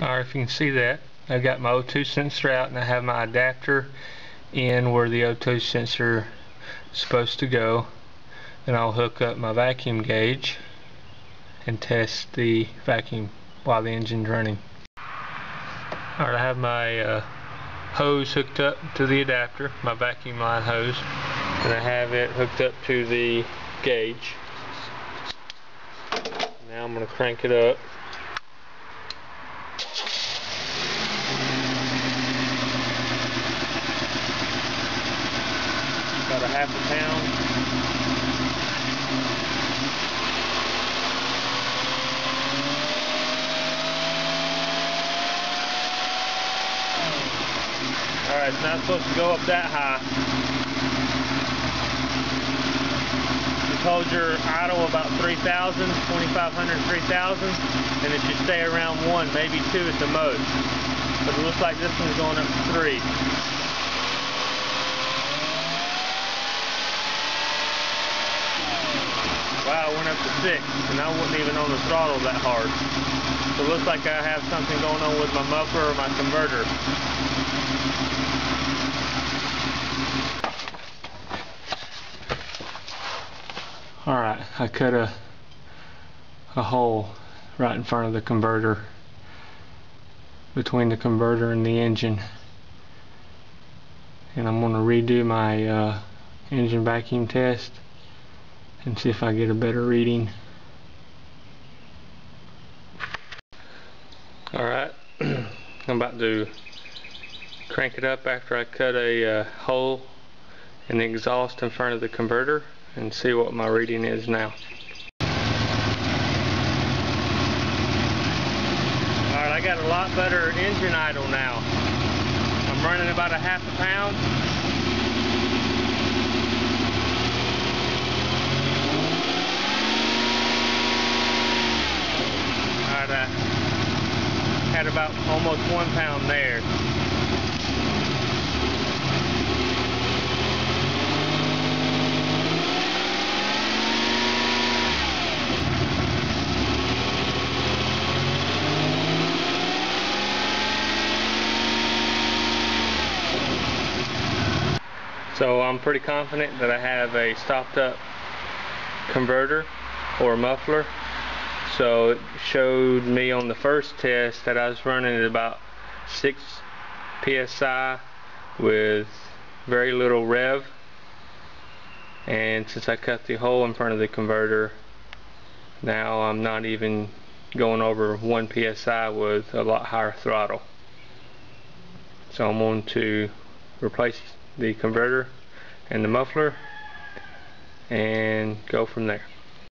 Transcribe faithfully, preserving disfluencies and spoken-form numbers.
Alright, if you can see that, I've got my O two sensor out and I have my adapter in where the O two sensor is supposed to go, and I'll hook up my vacuum gauge and test the vacuum while the engine's running. Alright, I have my uh, hose hooked up to the adapter, my vacuum line hose, and I have it hooked up to the gauge. Now I'm going to crank it up. About a half a pound. Alright, it's not supposed to go up that high. Just hold your idle about three thousand, twenty-five hundred, three thousand, and it should stay around one, maybe two at the most. But it looks like this one's going up to three. Wow, I went up to six, and I wasn't even on the throttle that hard. So it looks like I have something going on with my muffler or my converter. Alright, I cut a, a hole right in front of the converter, between the converter and the engine. And I'm going to redo my uh, engine vacuum test and see if I get a better reading. Alright, I'm about to crank it up after I cut a uh, hole in the exhaust in front of the converter and see what my reading is now. Alright, I got a lot better engine idle now. I'm running about a half a pound. I had about almost one pound there. So I'm pretty confident that I have a stopped up converter or muffler. So it showed me on the first test that I was running at about six P S I with very little rev, and since I cut the hole in front of the converter, now I'm not even going over one P S I with a lot higher throttle. So I'm going to replace the converter and the muffler and go from there.